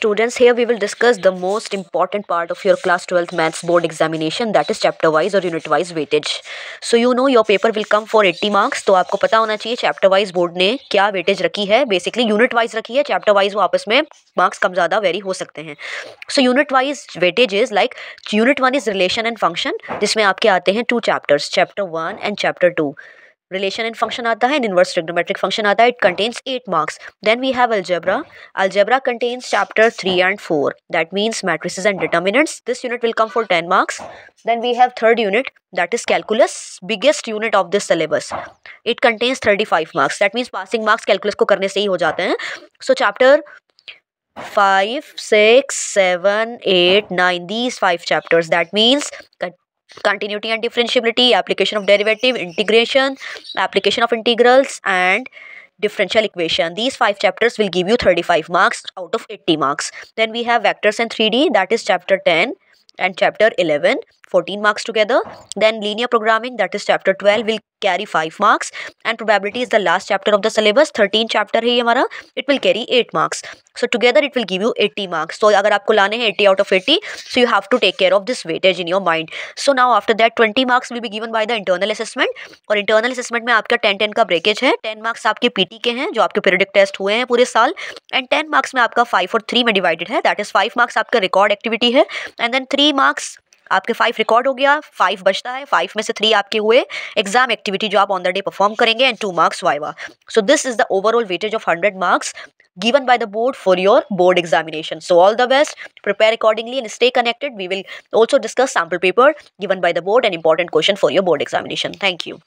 students, here we will discuss the most important part of your class 12th maths board examination, that is chapter wise or unit wise weightage. So you know your paper will come for 80 marks. तो आपको पता होना चाहिए chapter wise board ने क्या weightage रखी है. Basically unit wise रखी है, चैप्टर वाइज वो आपस में मार्क्स कम ज़्यादा वेरी हो सकते हैं. So unit wise weightage is like unit one is relation and function, जिसमें आपके आते हैं 2 chapters, chapter 1 and chapter 2. Relation and function आता है, इनवर्स ट्रिग्नोमेट्रिक फंक्शन आता है. It contains 8 marks. Then we have algebra. Algebra contains chapters 3 and 4. That means matrices and determinants. This unit will come for 10 marks. Then we have third unit, that is calculus, biggest unit of this syllabus. It contains 35 marks. That means passing marks calculus को करने से ही हो जाते हैं. So chapter 5, 6, 7, 8, 9. These 5 chapters. That means continuity and differentiability, application of derivative, integration, application of integrals and differential equation. These 5 chapters will give you 35 marks out of 80 marks. Then we have vectors and 3D, that is chapter 10 and chapter 11, 14 marks together. Then linear programming, that is chapter 12, will carry 5 marks. And probability is the last chapter of the syllabus, 13 chapter है हमारा, it will carry 8 marks. So together it will give you 80 marks. So अगर आपको लाने हैं 80 out of 80, so you have to take care of this weightage in your mind. So now after that 20 marks will be given by the internal assessment. और internal assessment में आपका 10-10 का breakage है. 10 marks आपके PT के हैं जो आपके periodic test हुए हैं पूरे साल. And 10 marks में आपका 5 और 3 में divided है. That is 5 marks आपका record activity है. And then 3 marks आपके 5 रिकॉर्ड हो गया, 5 बचता है, 5 में से 3 आपके हुए एग्जाम एक्टिविटी जो आप ऑन द डे परफॉर्म करेंगे, and 2 marks viva. So this is the overall weightage of 100 marks given by the board for your board examination. So all the best, prepare accordingly and stay connected. We will also discuss sample paper given by the board, an important question for your board examination. Thank you.